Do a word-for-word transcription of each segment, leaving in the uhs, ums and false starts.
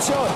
Atención.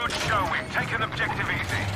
Good show, we've taken objective easy.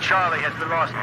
Charlie has been lost.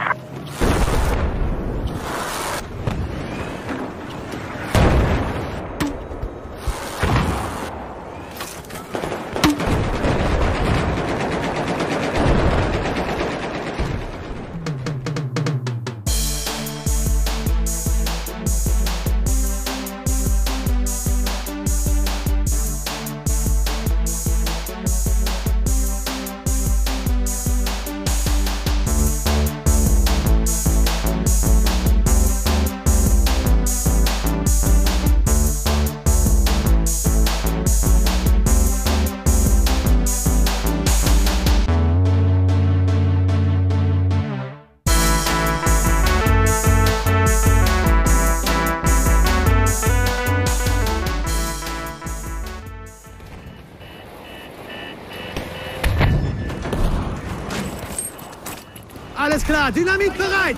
Alles klar, Dynamit bereit!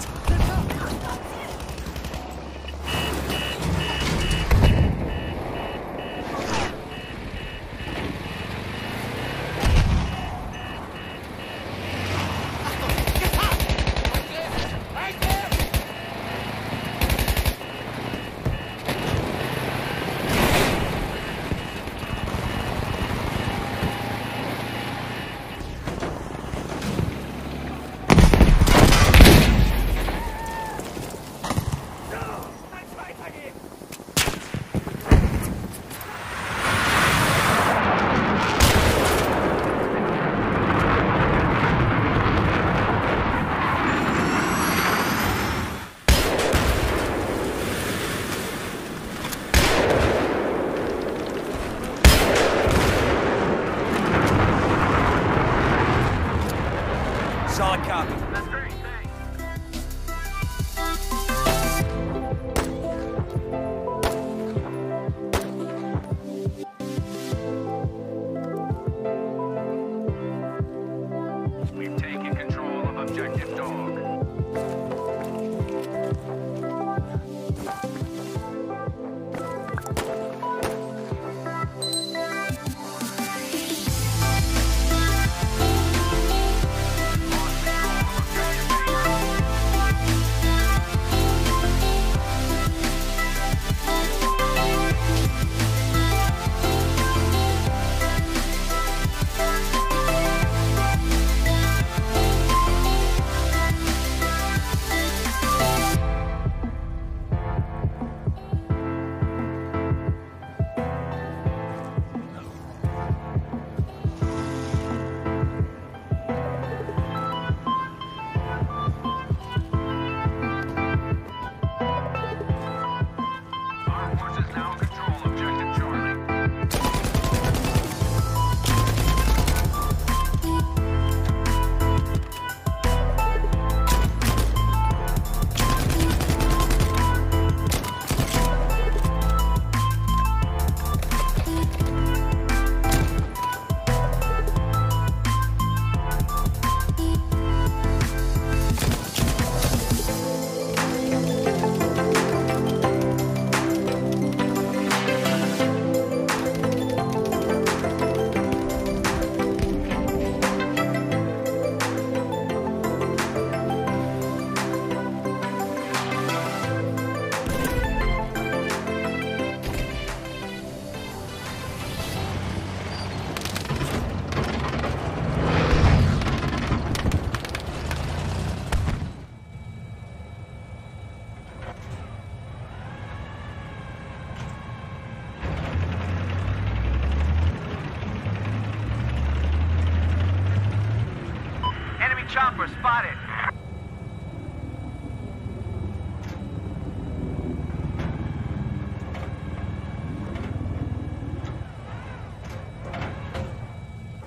We're spotted.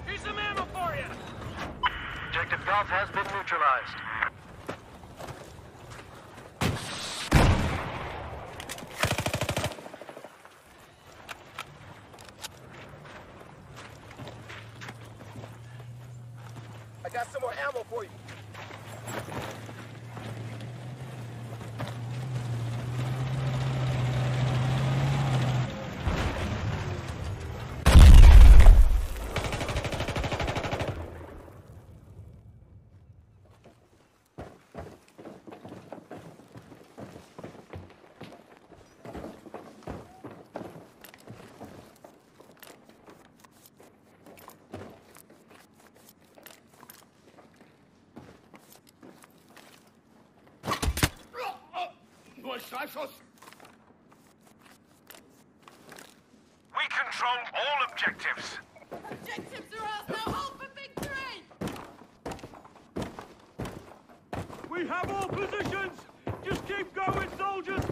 Here's some ammo for you. Objective Golf has been neutralized. I got some more ammo for you. We control all objectives. Objectives are ours. No hope for victory. We have all positions. Just keep going, soldiers.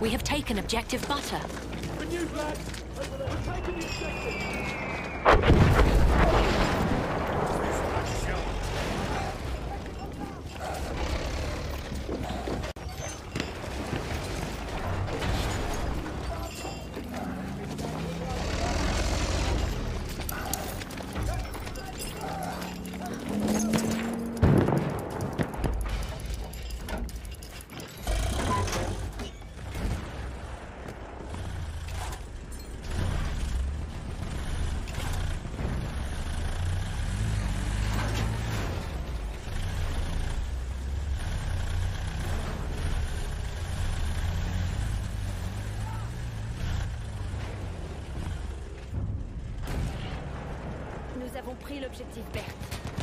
We have taken objective Butter. Good news, lads. We're taking the objective. Nous avons pris l'objectif Berthe.